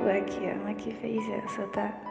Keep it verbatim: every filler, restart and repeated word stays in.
Black here, my key face, so that.